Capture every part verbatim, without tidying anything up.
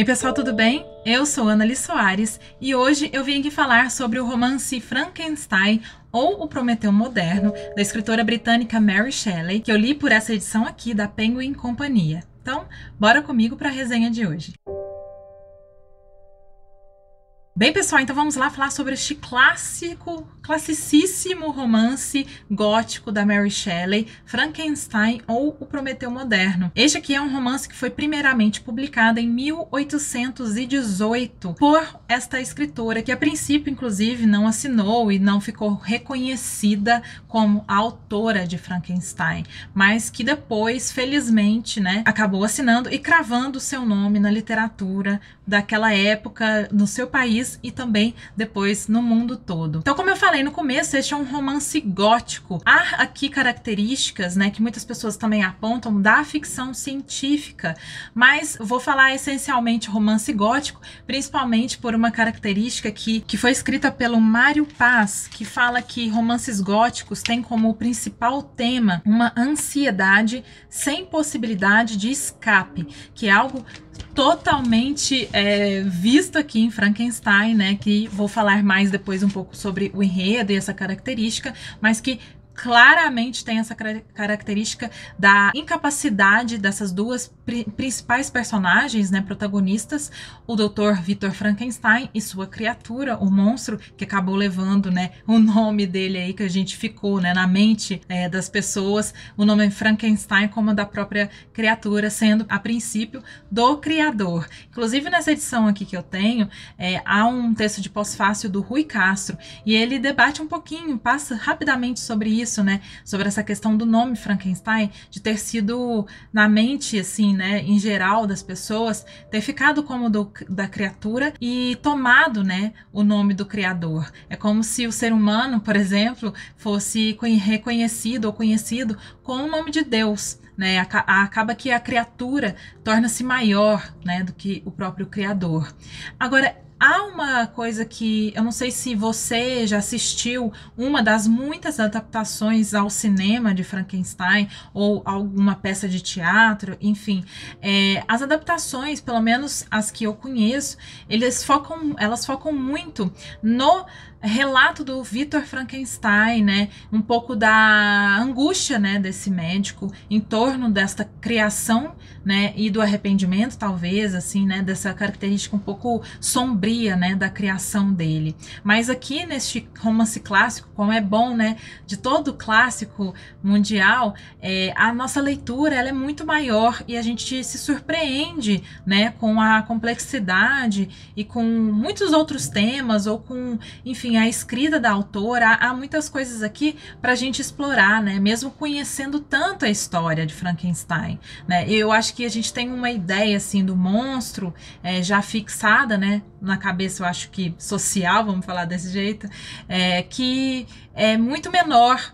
E pessoal, tudo bem? Eu sou Ana Lis Soares e hoje eu vim aqui falar sobre o romance Frankenstein ou O Prometeu Moderno, da escritora britânica Mary Shelley, que eu li por essa edição aqui da Penguin Companhia. Então, bora comigo para a resenha de hoje. Bem, pessoal, então vamos lá falar sobre este clássico, classicíssimo romance gótico da Mary Shelley, Frankenstein ou O Prometeu Moderno. Este aqui é um romance que foi primeiramente publicado em mil oitocentos e dezoito por esta escritora, que a princípio, inclusive, não assinou e não ficou reconhecida como a autora de Frankenstein, mas que depois, felizmente, né, acabou assinando e cravando seu nome na literatura daquela época, no seu país, e também depois no mundo todo. Então, como eu falei no começo, este é um romance gótico. Há aqui características, né, que muitas pessoas também apontam da ficção científica, mas vou falar essencialmente romance gótico, principalmente por uma característica que, que foi escrita pelo Mário Paz, que fala que romances góticos têm como principal tema uma ansiedade sem possibilidade de escape, que é algo totalmente é, visto aqui em Frankenstein, né, que vou falar mais depois um pouco sobre o enredo e essa característica, mas que claramente tem essa característica da incapacidade dessas duas pri principais personagens, né, protagonistas, o doutor Victor Frankenstein e sua criatura, o monstro, que acabou levando, né, o nome dele aí, que a gente ficou, né, na mente é, das pessoas, o nome é Frankenstein, como da própria criatura, sendo a princípio do criador. Inclusive nessa edição aqui que eu tenho, é, há um texto de pós-fácil do Rui Castro, e ele debate um pouquinho, passa rapidamente sobre isso, Isso, né, sobre essa questão do nome Frankenstein, de ter sido na mente, assim, né, em geral das pessoas, ter ficado como do, da criatura e tomado, né, o nome do criador. É como se o ser humano, por exemplo, fosse reconhecido ou conhecido com o nome de Deus, né, acaba que a criatura torna-se maior, né, do que o próprio criador. Agora, há uma coisa que eu não sei se você já assistiu, uma das muitas adaptações ao cinema de Frankenstein ou alguma peça de teatro, enfim, é, as adaptações, pelo menos as que eu conheço, eles focam, elas focam muito no relato do Victor Frankenstein, né, um pouco da angústia, né, desse médico em torno desta criação, né, e do arrependimento, talvez, assim, né, dessa característica um pouco sombria, né, da criação dele. Mas aqui neste romance clássico, como é bom, né, de todo clássico mundial, é, a nossa leitura ela é muito maior e a gente se surpreende, né, com a complexidade e com muitos outros temas, ou com, enfim, a escrita da autora. Há, há muitas coisas aqui para a gente explorar, né, mesmo conhecendo tanto a história de Frankenstein, né. Eu acho que a gente tem uma ideia, assim, do monstro é, já fixada, né, na cabeça, eu acho que social, vamos falar desse jeito, é, que é muito menor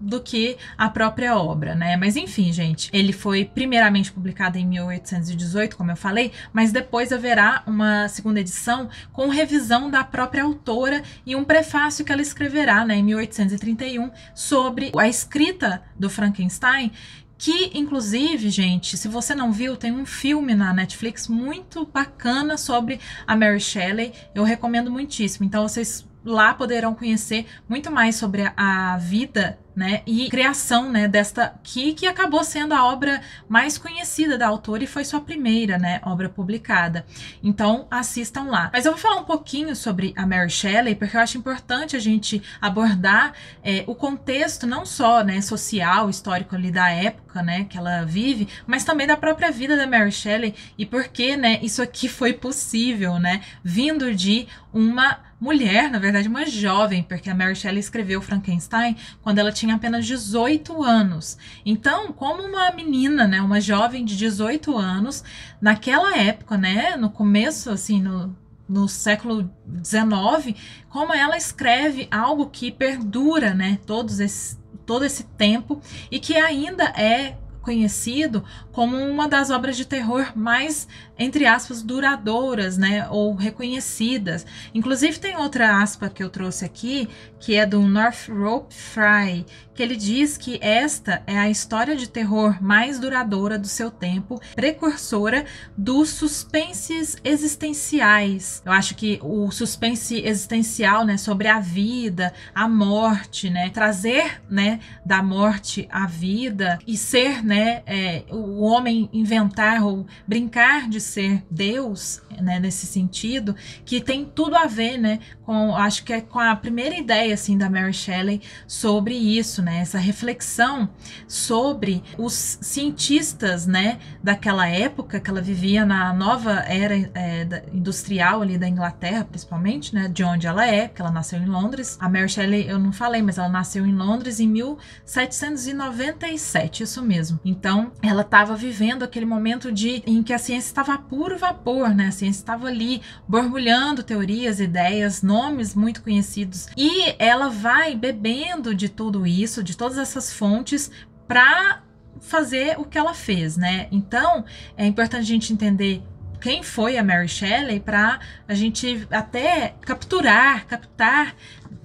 do que a própria obra, né? Mas enfim, gente, ele foi primeiramente publicado em mil oitocentos e dezoito, como eu falei, mas depois haverá uma segunda edição com revisão da própria autora e um prefácio que ela escreverá, né, em mil oitocentos e trinta e um, sobre a escrita do Frankenstein, que, inclusive, gente, se você não viu, tem um filme na Netflix muito bacana sobre a Mary Shelley. Eu recomendo muitíssimo. Então, vocês lá poderão conhecer muito mais sobre a vida, né, e criação, né, desta que, que acabou sendo a obra mais conhecida da autora e foi sua primeira, né, obra publicada. Então, assistam lá. Mas eu vou falar um pouquinho sobre a Mary Shelley, porque eu acho importante a gente abordar é, o contexto não só, né, social, histórico ali da época, né, que ela vive, mas também da própria vida da Mary Shelley e porque, né, isso aqui foi possível, né, vindo de uma mulher, na verdade uma jovem, porque a Mary Shelley escreveu Frankenstein quando ela tinha apenas dezoito anos. Então, como uma menina, né, uma jovem de dezoito anos, naquela época, né, no começo, assim, no, no século dezenove, como ela escreve algo que perdura, né, todos esses, todo esse tempo e que ainda é conhecido como uma das obras de terror mais, entre aspas, duradouras, né, ou reconhecidas. Inclusive tem outra aspa que eu trouxe aqui, que é do Northrop Frye, que ele diz que esta é a história de terror mais duradoura do seu tempo, precursora dos suspenses existenciais. Eu acho que o suspense existencial, né, sobre a vida, a morte, né, trazer, né, da morte à vida e ser, né, é, o homem inventar ou brincar de ser Deus, né, nesse sentido, que tem tudo a ver, né, com, acho que é com a primeira ideia, assim, da Mary Shelley sobre isso, né, essa reflexão sobre os cientistas, né, daquela época que ela vivia na nova era é, da, industrial ali da Inglaterra, principalmente, né, de onde ela é, porque ela nasceu em Londres. A Mary Shelley, eu não falei, mas ela nasceu em Londres em mil setecentos e noventa e sete, isso mesmo. Então, ela estava vivendo aquele momento de, em que a ciência estava a puro vapor, né, a ciência estava ali borbulhando teorias, ideias, nomes muito conhecidos, e ela vai bebendo de tudo isso, de todas essas fontes, para fazer o que ela fez, né? Então, é importante a gente entender quem foi a Mary Shelley para a gente até capturar, captar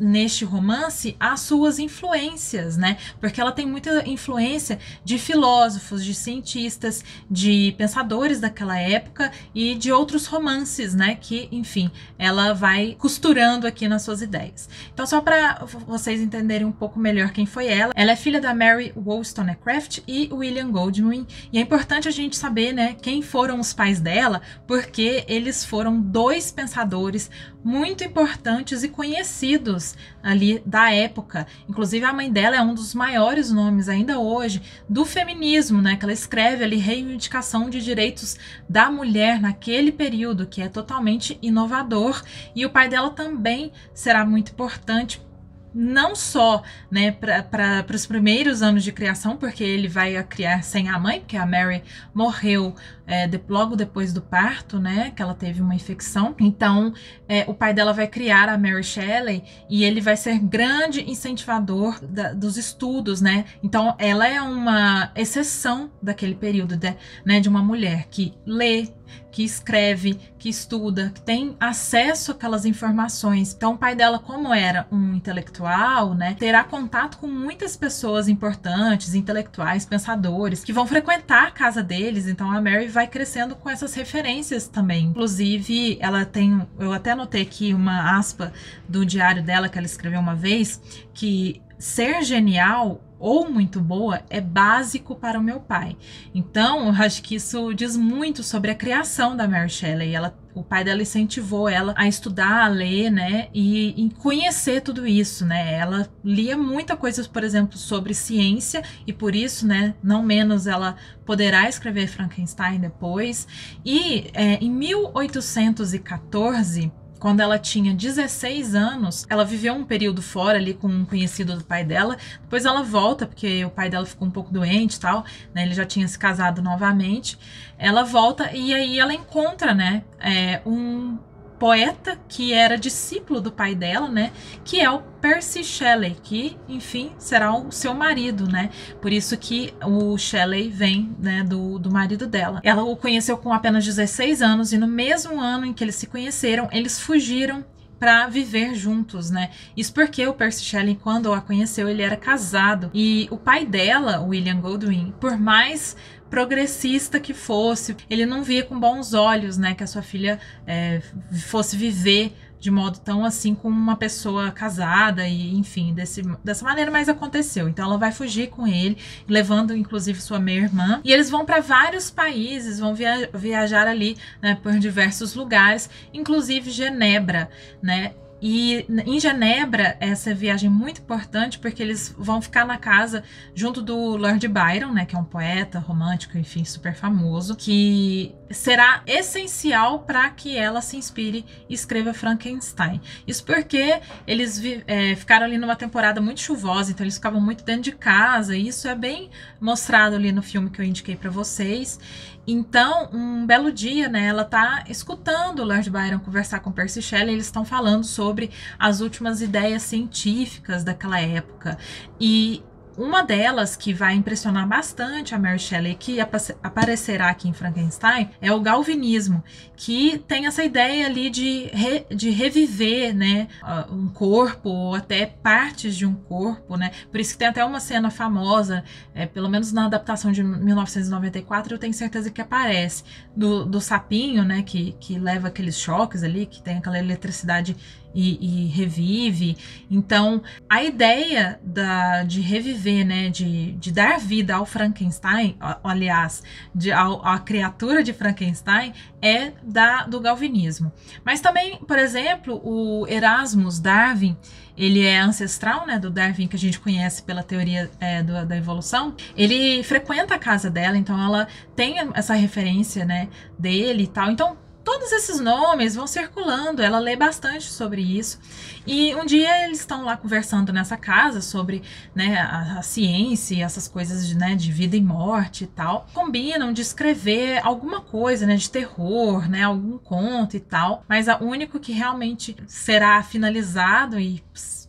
neste romance as suas influências, né? Porque ela tem muita influência de filósofos, de cientistas, de pensadores daquela época e de outros romances, né? Que, enfim, ela vai costurando aqui nas suas ideias. Então, só para vocês entenderem um pouco melhor quem foi ela, ela é filha da Mary Wollstonecraft e William Godwin, e é importante a gente saber, né, quem foram os pais dela, porque eles foram dois pensadores muito importantes e conhecidos ali da época. Inclusive, a mãe dela é um dos maiores nomes ainda hoje do feminismo, né, que ela escreve ali reivindicação de direitos da mulher naquele período, que é totalmente inovador, e o pai dela também será muito importante, não só, né, para os primeiros anos de criação, porque ele vai criar sem a mãe, porque a Mary morreu é, de, logo depois do parto, né, que ela teve uma infecção. Então, é, o pai dela vai criar a Mary Shelley e ele vai ser grande incentivador da, dos estudos, né. Então, ela é uma exceção daquele período, de, né, de uma mulher que lê, que escreve, que estuda, que tem acesso àquelas informações. Então, o pai dela, como era um intelectual, né, terá contato com muitas pessoas importantes, intelectuais, pensadores, que vão frequentar a casa deles. Então, a Mary vai crescendo com essas referências também. Inclusive, ela tem, eu até anotei aqui uma aspa do diário dela que ela escreveu uma vez, que ser genial ou muito boa é básico para o meu pai. Então, eu acho que isso diz muito sobre a criação da Mary Shelley. Ela, o pai dela incentivou ela a estudar, a ler, né, e, e conhecer tudo isso, né. Ela lia muita coisa, por exemplo, sobre ciência, e por isso, né, não menos ela poderá escrever Frankenstein depois. E é, em mil oitocentos e quatorze, quando ela tinha dezesseis anos, ela viveu um período fora ali com um conhecido do pai dela. Depois ela volta, porque o pai dela ficou um pouco doente e tal, né? Ele já tinha se casado novamente. Ela volta e aí ela encontra, né, é, um poeta que era discípulo do pai dela, né, que é o Percy Shelley, que, enfim, será o seu marido, né, por isso que o Shelley vem, né, do, do marido dela. Ela o conheceu com apenas dezesseis anos, e no mesmo ano em que eles se conheceram, eles fugiram para viver juntos, né? Isso porque o Percy Shelley, quando a conheceu, ele era casado, e o pai dela, William Godwin, por mais progressista que fosse, ele não via com bons olhos, né, que a sua filha é, fosse viver de modo tão assim com uma pessoa casada e, enfim, desse, dessa maneira, mas aconteceu. Então ela vai fugir com ele, levando inclusive sua meia-irmã, e eles vão para vários países, vão via viajar ali, né, por diversos lugares, inclusive Genebra, né. E em Genebra, essa viagem é muito importante porque eles vão ficar na casa junto do Lord Byron, né, que é um poeta romântico, enfim, super famoso, que será essencial para que ela se inspire e escreva Frankenstein. Isso porque eles é, ficaram ali numa temporada muito chuvosa, então eles ficavam muito dentro de casa, e isso é bem mostrado ali no filme que eu indiquei para vocês. Então, um belo dia, né, ela tá escutando o Lord Byron conversar com Percy Shelley, eles estão falando sobre as últimas ideias científicas daquela época, e Uma delas que vai impressionar bastante a Mary Shelley, que ap aparecerá aqui em Frankenstein, é o galvanismo, que tem essa ideia ali de, re de reviver, né, um corpo ou até partes de um corpo, né? Por isso que tem até uma cena famosa, é, pelo menos na adaptação de mil novecentos e noventa e quatro, eu tenho certeza que aparece, do, do sapinho, né, que, que leva aqueles choques ali, que tem aquela eletricidade E, e revive. Então a ideia da, de reviver, né, de, de dar vida ao Frankenstein, aliás, de, ao, à criatura de Frankenstein, é da, do galvanismo. Mas também, por exemplo, o Erasmus Darwin, ele é ancestral, né, do Darwin que a gente conhece pela teoria é, do, da evolução. Ele frequenta a casa dela, então ela tem essa referência, né, dele e tal. Então todos esses nomes vão circulando, ela lê bastante sobre isso. E um dia eles estão lá conversando nessa casa sobre, né, a, a ciência e essas coisas de, né, de vida e morte e tal. Combinam de escrever alguma coisa, né, de terror, né, algum conto e tal. Mas o único que realmente será finalizado e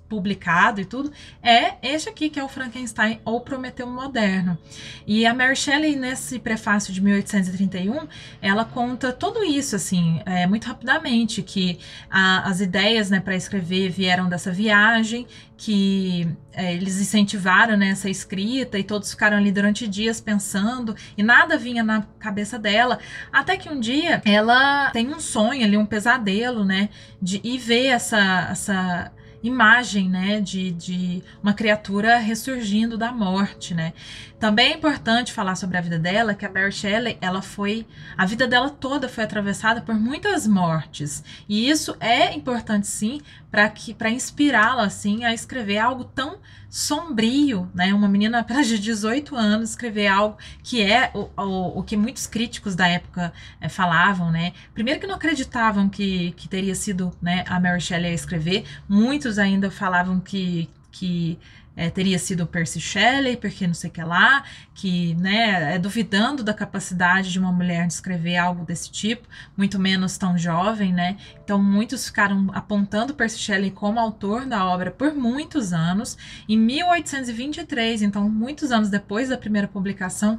publicado e tudo, é este aqui, que é o Frankenstein ou Prometeu Moderno. E a Mary Shelley, nesse prefácio de mil oitocentos e trinta e um, ela conta tudo isso, assim, é, muito rapidamente, que a, as ideias, né, para escrever vieram dessa viagem, que é, eles incentivaram, né, essa escrita, e todos ficaram ali durante dias pensando, e nada vinha na cabeça dela, até que um dia ela tem um sonho ali, um pesadelo, né, de, e vê essa... essa imagem, né, de, de uma criatura ressurgindo da morte, né. Também é importante falar sobre a vida dela, que a Mary Shelley, ela foi, a vida dela toda foi atravessada por muitas mortes, e isso é importante sim, para que para inspirá-la assim a escrever algo tão sombrio, né, uma menina apenas de dezoito anos escrever algo que é o, o, o que muitos críticos da época é, falavam, né. Primeiro que não acreditavam que, que teria sido, né, a Mary Shelley a escrever. Muitos ainda falavam que, que É, teria sido o Percy Shelley, porque não sei o que lá, que, né, é duvidando da capacidade de uma mulher de escrever algo desse tipo, muito menos tão jovem, né. Então muitos ficaram apontando Percy Shelley como autor da obra por muitos anos. Em mil oitocentos e vinte e três, então muitos anos depois da primeira publicação,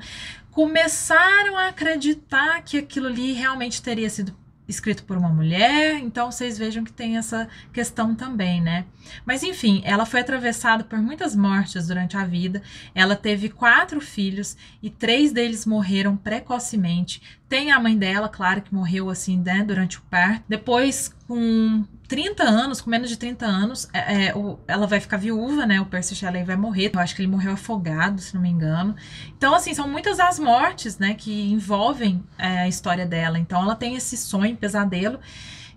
começaram a acreditar que aquilo ali realmente teria sido escrito por uma mulher. Então vocês vejam que tem essa questão também, né? Mas enfim, ela foi atravessada por muitas mortes durante a vida. Ela teve quatro filhos e três deles morreram precocemente. Tem a mãe dela, claro, que morreu assim, né, durante o parto. Depois, com trinta anos, com menos de trinta anos, é, é, o, ela vai ficar viúva, né? O Percy Shelley vai morrer. Eu acho que ele morreu afogado, se não me engano. Então, assim, são muitas as mortes, né, que envolvem é, a história dela. Então, ela tem esse sonho, pesadelo,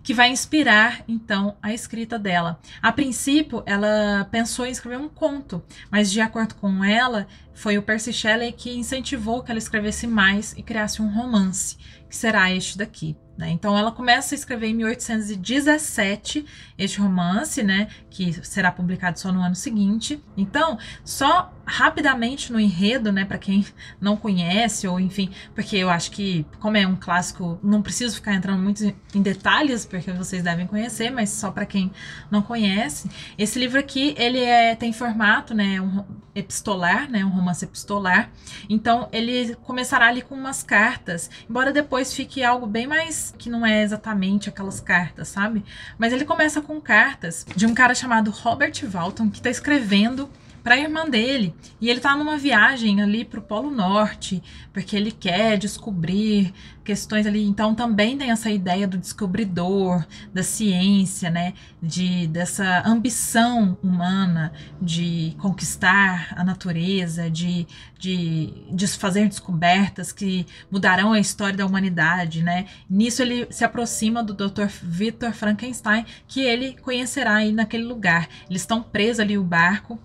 que vai inspirar, então, a escrita dela. A princípio, ela pensou em escrever um conto, mas, de acordo com ela, foi o Percy Shelley que incentivou que ela escrevesse mais e criasse um romance, que será este daqui, né? Então, ela começa a escrever em mil oitocentos e dezessete este romance, né, que será publicado só no ano seguinte. Então, só rapidamente no enredo, né, para quem não conhece, ou enfim, porque eu acho que, como é um clássico, não preciso ficar entrando muito em detalhes, porque vocês devem conhecer, mas só para quem não conhece, esse livro aqui, ele é, tem formato, né, um epistolar, né, um romance epistolar. Então, ele começará ali com umas cartas, embora depois fique algo bem mais, que não é exatamente aquelas cartas, sabe? Mas ele começa com cartas de um cara chamado Robert Walton, que tá escrevendo para a irmã dele, e ele tá numa viagem ali pro Polo Norte, porque ele quer descobrir questões ali. Então também tem essa ideia do descobridor, da ciência, né, de, dessa ambição humana de conquistar a natureza, de, de, de fazer descobertas que mudarão a história da humanidade, né. Nisso ele se aproxima do doutor Victor Frankenstein, que ele conhecerá aí naquele lugar. Eles estão presos ali, o barco,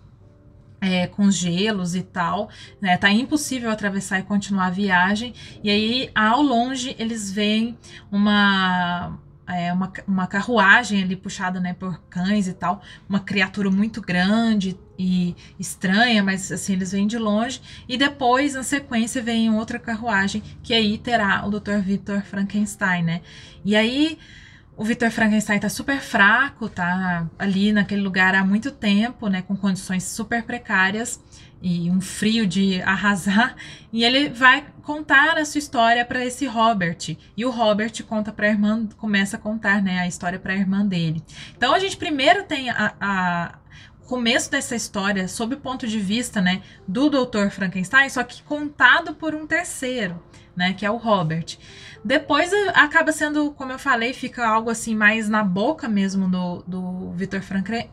É, com gelos e tal, né? Tá impossível atravessar e continuar a viagem. E aí, ao longe, eles veem uma, é, uma, uma carruagem ali puxada, né, por cães e tal, uma criatura muito grande e estranha, mas assim, eles vêm de longe. E depois, na sequência, vem outra carruagem, que aí terá o doutor Victor Frankenstein, né? E aí O Victor Frankenstein tá super fraco, tá ali naquele lugar há muito tempo, né, com condições super precárias e um frio de arrasar, e ele vai contar a sua história para esse Robert, e o Robert conta para a irmã, começa a contar, né, a história para a irmã dele. Então a gente primeiro tem a, a começo dessa história sob o ponto de vista, né, do doutor Frankenstein, só que contado por um terceiro, né, que é o Robert. Depois acaba sendo, como eu falei, fica algo assim mais na boca mesmo do, do Victor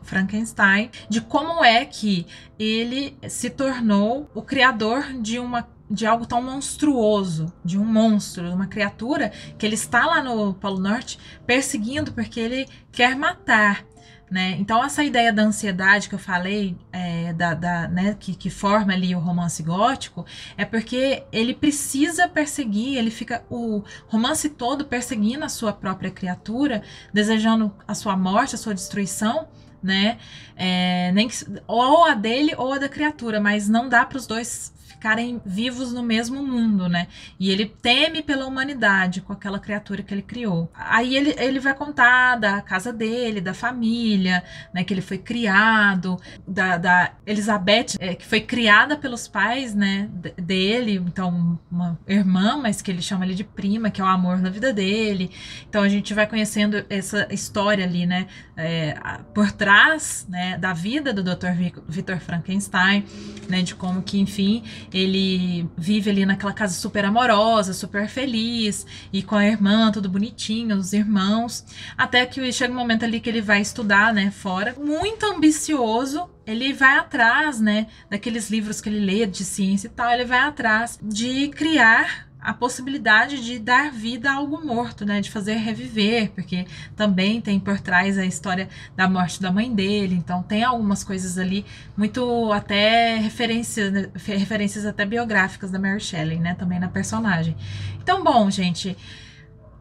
Frankenstein, de como é que ele se tornou o criador de uma de algo tão monstruoso, de um monstro, uma criatura que ele está lá no Polo Norte perseguindo porque ele quer matar. Né? Então, essa ideia da ansiedade que eu falei, é, da, da, né, que, que forma ali o romance gótico, é porque ele precisa perseguir, ele fica o romance todo perseguindo a sua própria criatura, desejando a sua morte, a sua destruição, né? É, nem que, ou a dele ou a da criatura, mas não dá para os dois ficarem vivos no mesmo mundo, né? E ele teme pela humanidade com aquela criatura que ele criou. Aí ele, ele vai contar da casa dele, da família, né? Que ele foi criado, da, da Elizabeth, é, que foi criada pelos pais, né? Dele, então uma irmã, mas que ele chama ali de prima, que é o amor da vida dele. Então a gente vai conhecendo essa história ali, né? É, por trás, né? Da vida do doutor Victor Frankenstein, né? De como que, enfim, ele vive ali naquela casa super amorosa, super feliz, e com a irmã, tudo bonitinho, os irmãos, até que chega um momento ali que ele vai estudar, né, fora. Muito ambicioso, ele vai atrás, né, daqueles livros que ele lê de ciência e tal, ele vai atrás de criar a possibilidade de dar vida a algo morto, né, de fazer reviver, porque também tem por trás a história da morte da mãe dele, então tem algumas coisas ali, muito até referências, referências até biográficas da Mary Shelley, né, também na personagem. Então, bom, gente,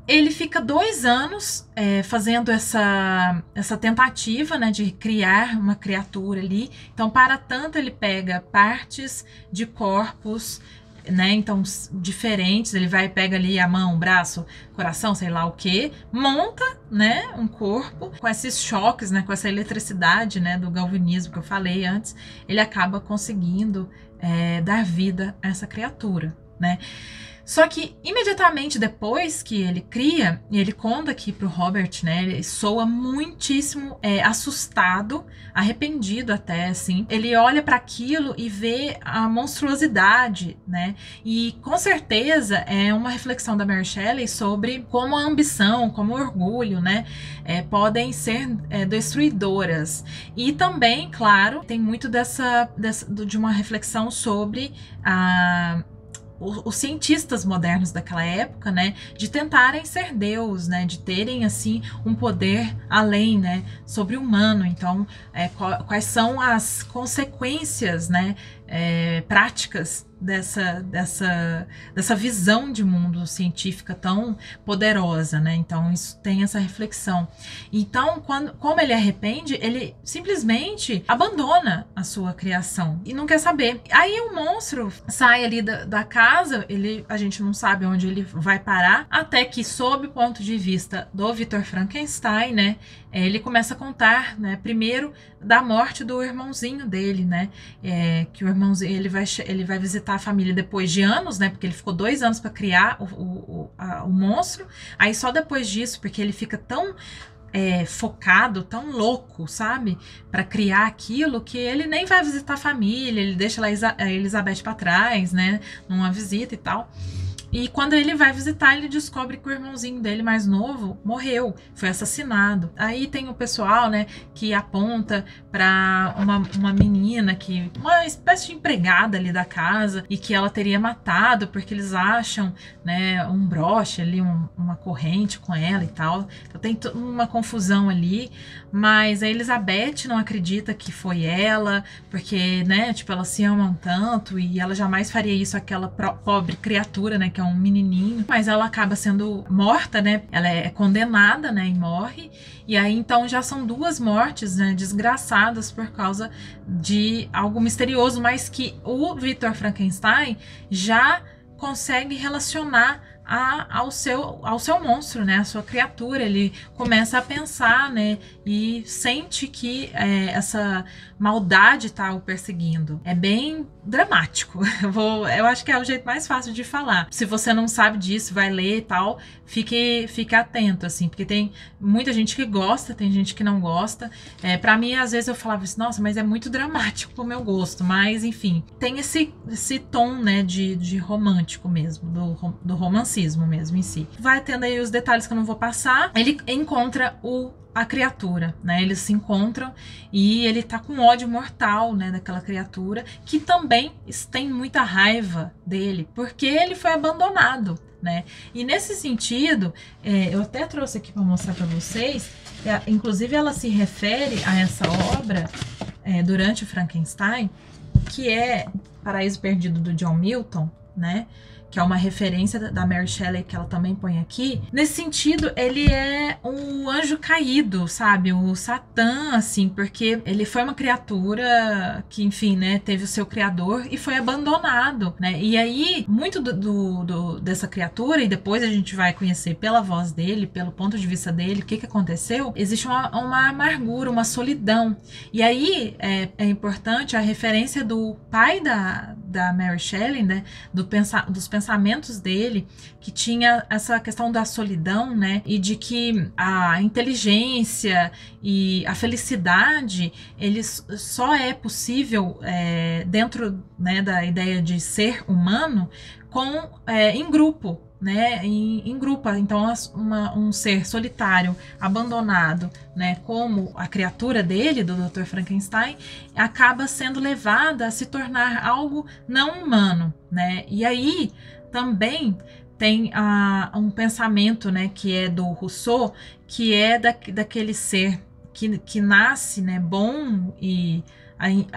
ele fica dois anos é, fazendo essa, essa tentativa, né, de criar uma criatura ali, então para tanto ele pega partes de corpos, né, então diferentes, ele vai, pega ali a mão, o braço, coração, sei lá o que, monta, né, um corpo, com esses choques, né, com essa eletricidade, né, do galvanismo que eu falei antes, ele acaba conseguindo é, dar vida a essa criatura, né. Só que imediatamente depois que ele cria, e ele conta aqui pro Robert, né, ele soa muitíssimo é, assustado, arrependido até, assim. Ele olha para aquilo e vê a monstruosidade, né, e com certeza é uma reflexão da Mary Shelley sobre como a ambição, como o orgulho, né, é, podem ser é, destruidoras. E também, claro, tem muito dessa, dessa de uma reflexão sobre a... os cientistas modernos daquela época, né, de tentarem ser Deus, né, de terem, assim, um poder além, né, sobre o humano. Então, é, quais são as consequências, né, é, práticas dessa, dessa, dessa visão de mundo científica tão poderosa, né, então isso tem essa reflexão. Então, quando, como ele arrepende, ele simplesmente abandona a sua criação e não quer saber. Aí o monstro sai ali da, da casa, ele, a gente não sabe onde ele vai parar, até que sob o ponto de vista do Victor Frankenstein, né, ele começa a contar, né, primeiro da morte do irmãozinho dele, né, é, que o irmãozinho, ele vai, ele vai visitar a família depois de anos, né, porque ele ficou dois anos para criar o, o, a, o monstro, aí só depois disso, porque ele fica tão é, focado, tão louco, sabe, para criar aquilo, que ele nem vai visitar a família, ele deixa lá a Elizabeth para trás, né, numa visita e tal. E quando ele vai visitar, ele descobre que o irmãozinho dele mais novo morreu, foi assassinado. Aí tem o pessoal, né, que aponta para uma, uma menina, que uma espécie de empregada ali da casa, e que ela teria matado, porque eles acham, né, um broche ali, um, uma corrente com ela e tal. Então tem uma confusão ali, mas a Elizabeth não acredita que foi ela, porque, né, tipo, elas se amam tanto e ela jamais faria isso àquela pobre criatura, né, que é um menininho, mas ela acaba sendo morta, né, ela é condenada, né, e morre, e aí então já são duas mortes, né, desgraçadas por causa de algo misterioso, mas que o Victor Frankenstein já consegue relacionar a, ao, seu, ao seu monstro, né, à sua criatura. Ele começa a pensar, né, e sente que é, essa maldade está o perseguindo. É bem dramático. Eu, vou, eu acho que é o jeito mais fácil de falar. Se você não sabe disso, vai ler e tal, fique, fique atento, assim, porque tem muita gente que gosta, tem gente que não gosta. É, pra mim, às vezes eu falava assim, nossa, mas é muito dramático pro meu gosto, mas enfim, tem esse, esse tom, né, de, de romântico mesmo, do, do romancismo mesmo em si. Vai tendo aí os detalhes que eu não vou passar. Ele encontra o a criatura, né? Eles se encontram e ele tá com ódio mortal, né, daquela criatura, que também tem muita raiva dele, porque ele foi abandonado, né? E nesse sentido, é, eu até trouxe aqui para mostrar para vocês, é, inclusive ela se refere a essa obra é, durante o Frankenstein, que é Paraíso Perdido do John Milton, né? Que é uma referência da Mary Shelley, que ela também põe aqui. Nesse sentido, ele é um anjo caído, sabe? O Satã, assim, porque ele foi uma criatura que, enfim, né, teve o seu criador e foi abandonado, né? E aí, muito do, do, do, dessa criatura, e depois a gente vai conhecer pela voz dele, pelo ponto de vista dele, o que, que aconteceu, existe uma, uma amargura, uma solidão. E aí, é, é importante a referência do pai da, da Mary Shelley, né? Do pensa, dos pensamentos pensamentos dele, que tinha essa questão da solidão, né, e de que a inteligência e a felicidade, eles só é possível é, dentro, né, da ideia de ser humano com, é, em grupo, né, em, em grupo. Então uma, um ser solitário, abandonado, né, como a criatura dele, do doutor Frankenstein, acaba sendo levada a se tornar algo não humano, né, e aí também tem ah, um pensamento, né, que é do Rousseau, que é da, daquele ser que, que nasce, né, bom e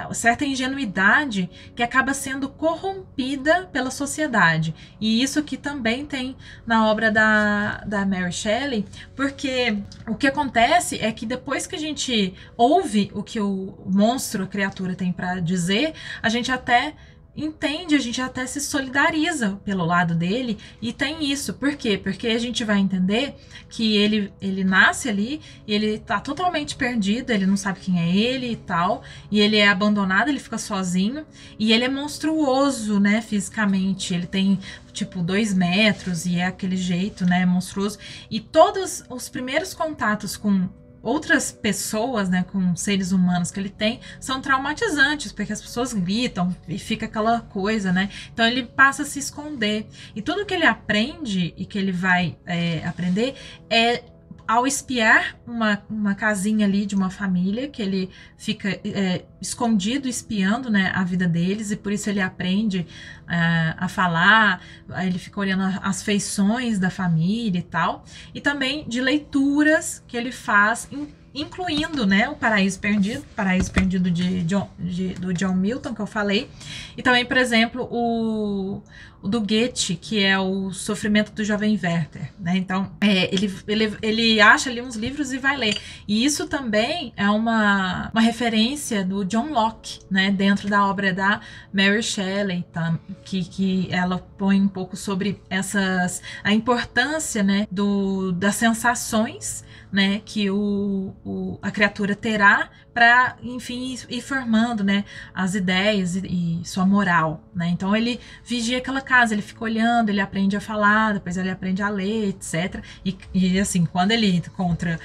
a certa ingenuidade que acaba sendo corrompida pela sociedade. E isso que também tem na obra da, da Mary Shelley, porque o que acontece é que depois que a gente ouve o que o monstro, a criatura tem para dizer, a gente até entende, a gente até se solidariza pelo lado dele, e tem isso. Por quê? Porque a gente vai entender que ele, ele nasce ali, ele tá totalmente perdido, ele não sabe quem é ele e tal, e ele é abandonado, ele fica sozinho, e ele é monstruoso, né, fisicamente, ele tem tipo dois metros, e é aquele jeito, né, monstruoso, e todos os primeiros contatos com outras pessoas, né, com seres humanos que ele tem, são traumatizantes, porque as pessoas gritam e fica aquela coisa, né? Então ele passa a se esconder. E tudo que ele aprende e que ele vai é, aprender é ao espiar uma, uma casinha ali de uma família, que ele fica é, escondido, espiando, né, a vida deles, e por isso ele aprende uh, a falar, ele fica olhando as feições da família e tal, e também de leituras que ele faz, incluindo, né, o Paraíso Perdido, Paraíso Perdido de John, de, do John Milton, que eu falei, e também, por exemplo, o... do Goethe, que é o Sofrimento do Jovem Werther, né? Então é, ele, ele, ele acha ali uns livros e vai ler, e isso também é uma, uma referência do John Locke, né, dentro da obra da Mary Shelley, tá? que, que ela põe um pouco sobre essas, a importância, né, do, das sensações, né, que o, o, a criatura terá para, enfim, ir formando, né, as ideias e, e sua moral, né? Então ele vigia aquela casa, ele fica olhando, ele aprende a falar, depois ele aprende a ler, etcétera. E, e assim, quando ele encontra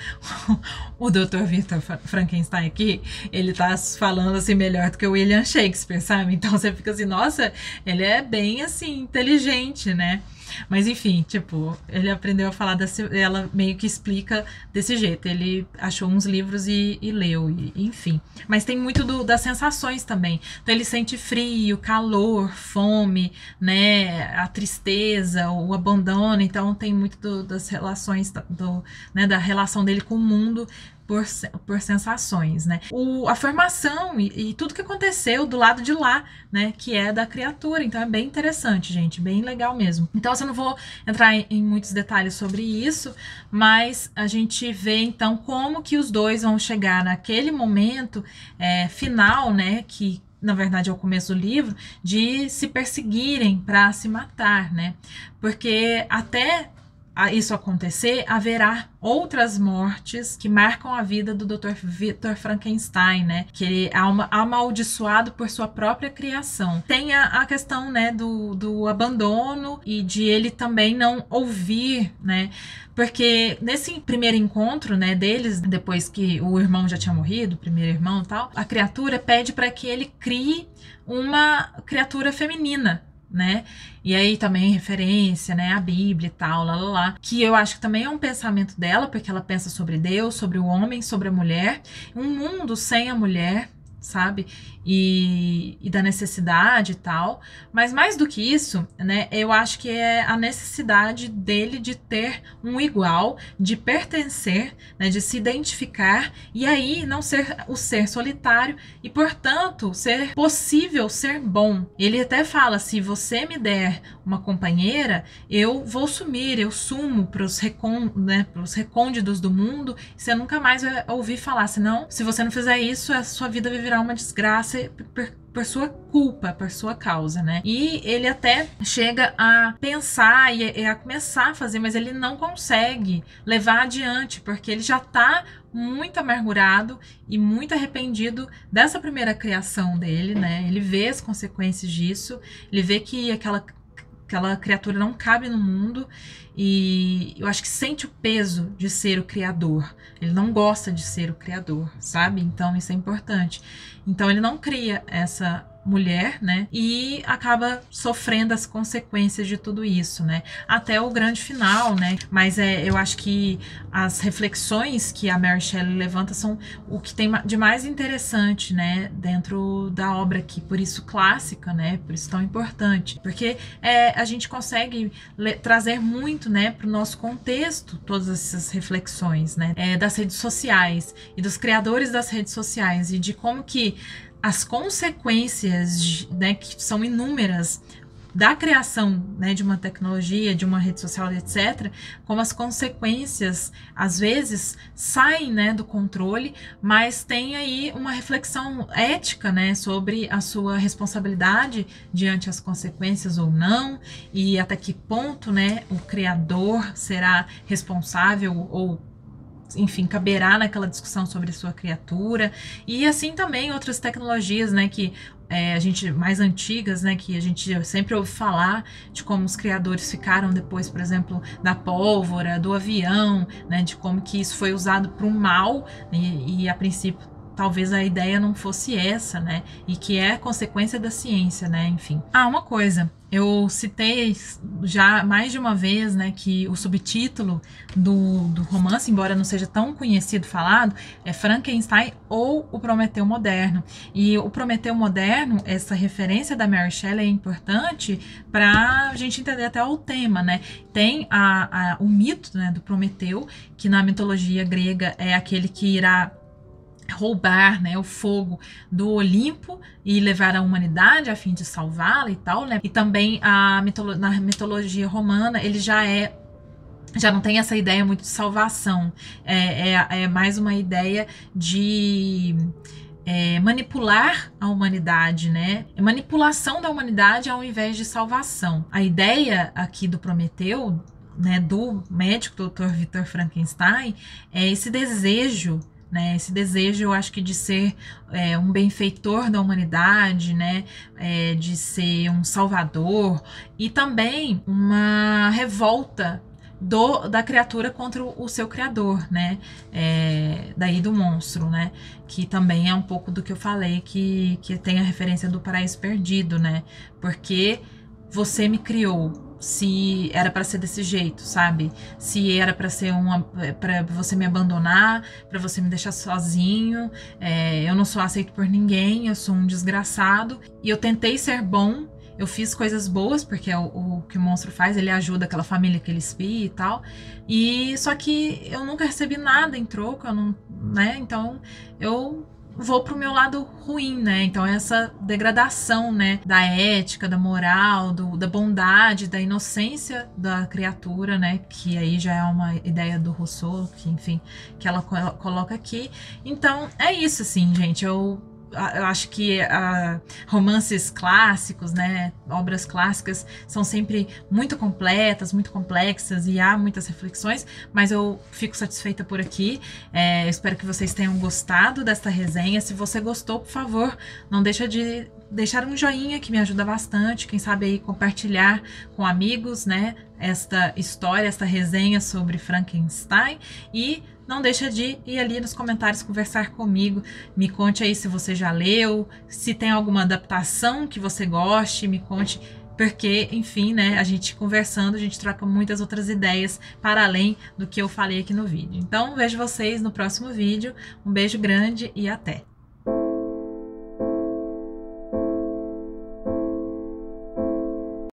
o doutor Victor Frankenstein aqui, ele tá falando assim melhor do que o William Shakespeare, sabe? Então você fica assim, nossa, ele é bem assim, inteligente, né? Mas enfim, tipo, ele aprendeu a falar desse, ela meio que explica desse jeito, ele achou uns livros e, e leu, e, enfim. Mas tem muito do, das sensações também. Então ele sente frio, calor, fome, né, a tristeza, o abandono. Então tem muito do, das relações, do, né, da relação dele com o mundo, Por, por sensações, né? O, a formação e, e tudo que aconteceu do lado de lá, né? Que é da criatura. Então é bem interessante, gente. Bem legal mesmo. Então eu não vou entrar em, em muitos detalhes sobre isso, mas a gente vê então como que os dois vão chegar naquele momento é, final, né? Que na verdade é o começo do livro, de se perseguirem para se matar, né? Porque até isso acontecer, haverá outras mortes que marcam a vida do doutor Victor Frankenstein, né? Que ele é amaldiçoado por sua própria criação. Tem a, a questão, né, do, do abandono e de ele também não ouvir, né? Porque nesse primeiro encontro, né, deles, depois que o irmão já tinha morrido, o primeiro irmão e tal, a criatura pede para que ele crie uma criatura feminina, né? E aí também referência, né, à Bíblia e tal, lá, lá, lá, que eu acho que também é um pensamento dela, porque ela pensa sobre Deus, sobre o homem, sobre a mulher, um mundo sem a mulher, sabe, e, e da necessidade e tal, mas mais do que isso, né, eu acho que é a necessidade dele de ter um igual, de pertencer, né, de se identificar, e aí não ser o ser solitário, e portanto, ser possível ser bom. Ele até fala, se você me der uma companheira, eu vou sumir, eu sumo para os recon, né, pros recônditos do mundo, você nunca mais vai ouvir falar, senão, se você não fizer isso, a sua vida vai virar uma desgraça, Por, por sua culpa, por sua causa, né? E ele até chega a pensar e, e a começar a fazer, mas ele não consegue levar adiante, porque ele já tá muito amargurado e muito arrependido dessa primeira criação dele, né? Ele vê as consequências disso, ele vê que aquela, aquela criatura não cabe no mundo e eu acho que sente o peso de ser o criador. Ele não gosta de ser o criador, sabe? Então isso é importante. Então ele não cria essa mulher, né? E acaba sofrendo as consequências de tudo isso, né? Até o grande final, né? Mas é, eu acho que as reflexões que a Mary Shelley levanta são o que tem de mais interessante, né? Dentro da obra aqui, por isso clássica, né? Por isso tão importante, porque é, a gente consegue trazer muito, né? Para o nosso contexto todas essas reflexões, né? É, das redes sociais e dos criadores das redes sociais e de como que as consequências, né, que são inúmeras da criação, né, de uma tecnologia, de uma rede social, etcétera, como as consequências, às vezes, saem, né, do controle, mas tem aí uma reflexão ética, né, sobre a sua responsabilidade diante as consequências ou não, e até que ponto, né, o criador será responsável ou enfim, caberá naquela discussão sobre sua criatura, e assim também outras tecnologias, né, que é, a gente, mais antigas, né, que a gente sempre ouve falar de como os criadores ficaram depois, por exemplo, da pólvora, do avião, né, de como que isso foi usado para o mal, e, e a princípio talvez a ideia não fosse essa, né, e que é consequência da ciência, né, enfim. Ah, uma coisa, eu citei já mais de uma vez, né, que o subtítulo do, do romance, embora não seja tão conhecido falado, é Frankenstein ou o Prometeu Moderno. E o Prometeu Moderno, essa referência da Mary Shelley é importante para a gente entender até o tema, né. Tem a, a, o mito, né, do Prometeu, que na mitologia grega é aquele que irá roubar, né, o fogo do Olimpo e levar a humanidade a fim de salvá-la e tal, né? E também a mitolo- na mitologia romana ele já é já não tem essa ideia muito de salvação, é, é, é mais uma ideia de é, manipular a humanidade, né? É manipulação da humanidade ao invés de salvação. A ideia aqui do Prometeu, né, do médico doutor Victor Frankenstein é esse desejo, né, esse desejo, eu acho que de ser é, um benfeitor da humanidade, né, é, de ser um salvador, e também uma revolta do, da criatura contra o seu criador, né, é, daí do monstro, né, que também é um pouco do que eu falei, que, que tem a referência do Paraíso Perdido, né, porque você me criou. Se era para ser desse jeito, sabe? Se era para ser uma, para você me abandonar, para você me deixar sozinho, é, eu não sou aceito por ninguém, eu sou um desgraçado. E eu tentei ser bom, eu fiz coisas boas, porque é o, o que o monstro faz, ele ajuda aquela família que ele espia e tal. E só que eu nunca recebi nada em troco, eu não, né? Então eu vou pro meu lado ruim, né? Então essa degradação, né, da ética, da moral, do, da bondade, da inocência da criatura, né, que aí já é uma ideia do Rousseau, que enfim, que ela coloca aqui. Então é isso, assim, gente, eu eu acho que uh, romances clássicos, né, obras clássicas são sempre muito completas, muito complexas e há muitas reflexões, mas eu fico satisfeita por aqui. É, eu espero que vocês tenham gostado desta resenha. Se você gostou, por favor, não deixa de deixar um joinha, que me ajuda bastante, quem sabe aí compartilhar com amigos, né, esta história, esta resenha sobre Frankenstein. E não deixa de ir ali nos comentários conversar comigo, me conte aí se você já leu, se tem alguma adaptação que você goste, me conte, porque, enfim, né, a gente conversando, a gente troca muitas outras ideias para além do que eu falei aqui no vídeo. Então, vejo vocês no próximo vídeo, um beijo grande e até!